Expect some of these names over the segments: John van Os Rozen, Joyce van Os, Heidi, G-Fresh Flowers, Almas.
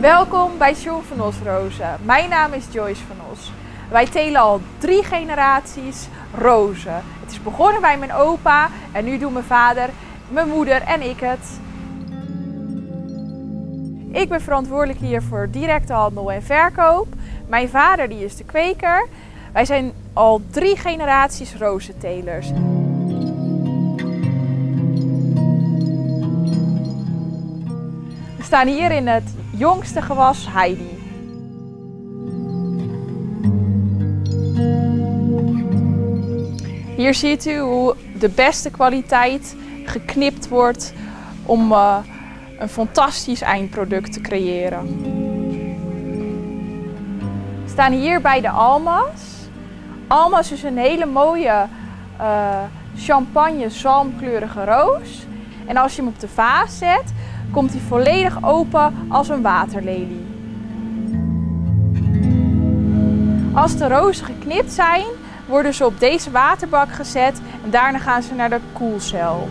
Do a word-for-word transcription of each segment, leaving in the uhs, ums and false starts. Welkom bij John van Os Rozen. Mijn naam is Joyce van Os. Wij telen al drie generaties rozen. Het is begonnen bij mijn opa en nu doen mijn vader, mijn moeder en ik het. Ik ben verantwoordelijk hier voor directe handel en verkoop. Mijn vader die is de kweker. Wij zijn al drie generaties rozentelers. We staan hier in het jongste gewas Heidi. Hier ziet u hoe de beste kwaliteit geknipt wordt om uh, een fantastisch eindproduct te creëren. We staan hier bij de Almas. Almas is een hele mooie uh, champagne zalmkleurige roos. En als je hem op de vaas zet, komt hij volledig open als een waterlelie. Als de rozen geknipt zijn, worden ze op deze waterbak gezet en daarna gaan ze naar de koelcel.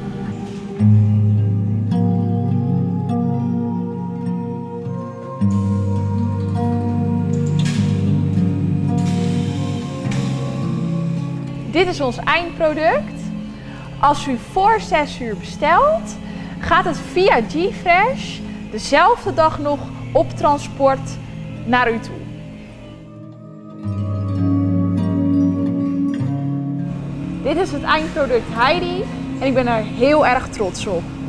Dit is ons eindproduct. Als u voor zes uur bestelt, gaat het via G-Fresh dezelfde dag nog op transport naar u toe. Dit is het eindproduct Heidi en ik ben er heel erg trots op.